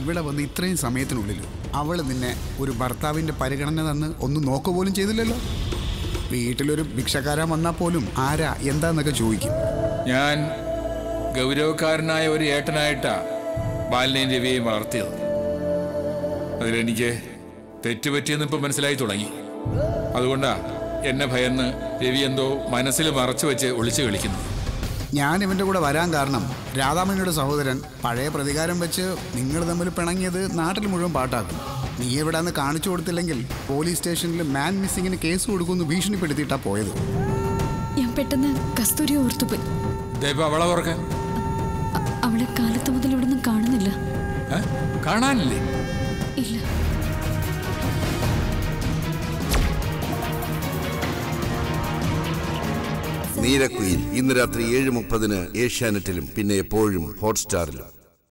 ഇവിടെ വന്ന് ഇത്രയും സമയത്തിനുള്ളിൽ അവൾ നിന്നെ ഒരു ഭർത്താവിന്റെ പരിഗണന തന്ന് ഒന്ന് നോക്ക പോലും ചെയ്തില്ലല്ലോ. വീട്ടിലൊരു ഭിക്ഷക്കാരൻ വന്നാൽ പോലും ആരാ എന്താന്നൊക്കെ ചോദിക്കും. ഞാൻ ഗൗരവക്കാരനായ ഒരു ഏട്ടനായിട്ടാ ബാലിനെയും രവിയെയും വളർത്തിയത്. അതിലെനിക്ക് തെറ്റുപറ്റിയെന്ന് ഇപ്പം മനസ്സിലായി തുടങ്ങി. അതുകൊണ്ടാ എന്നെ ഭയന്ന് രവി എന്തോ മനസ്സിൽ മറച്ചു വെച്ച് ഒളിച്ചു കളിക്കുന്നു. ഞാൻ ഇവൻ്റെ കൂടെ വരാൻ കാരണം രാധാമണിയുടെ സഹോദരൻ പഴയ പ്രതികാരം വെച്ച് നിങ്ങൾ തമ്മിൽ പിണങ്ങിയത് നാട്ടിൽ മുഴുവൻ പാട്ടാക്കും. നീ എവിടെന്ന് കാണിച്ചു കൊടുത്തില്ലെങ്കിൽ പോലീസ് സ്റ്റേഷനിൽ മാൻ മിസ്സിങ്ങിന് കേസ് കൊടുക്കുമെന്ന് ഭീഷണിപ്പെടുത്തിയിട്ടാ പോയത്. ഞാൻ പെട്ടെന്ന് കസ്തൂരി ഓർത്തുപോയി. അവളെ കാലത്ത് മുതൽ ഇവിടുന്ന് കാണുന്നില്ല. കാണാനില്ലേ? ഇല്ല. നീലക്കുയിൽ ഇന്ന് രാത്രി 7:30-ന് ഏഷ്യാനെറ്റിലും പിന്നെ എപ്പോഴും ഹോട്ട്സ്റ്റാറിലും.